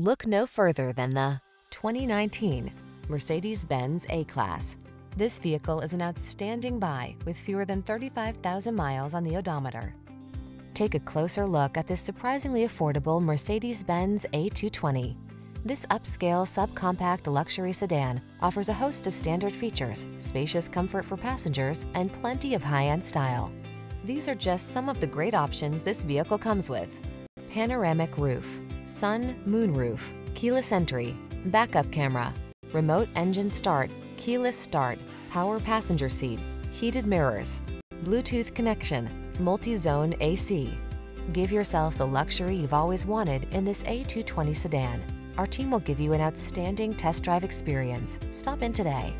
Look no further than the 2019 Mercedes-Benz A-Class. This vehicle is an outstanding buy with fewer than 35,000 miles on the odometer. Take a closer look at this surprisingly affordable Mercedes-Benz A220. This upscale subcompact luxury sedan offers a host of standard features, spacious comfort for passengers, and plenty of high-end style. These are just some of the great options this vehicle comes with: panoramic roof, sun, moon roof, keyless entry, backup camera, remote engine start, keyless start, power passenger seat, heated mirrors, Bluetooth connection, multi-zone AC. Give yourself the luxury you've always wanted in this A220 sedan. Our team will give you an outstanding test drive experience. Stop in today.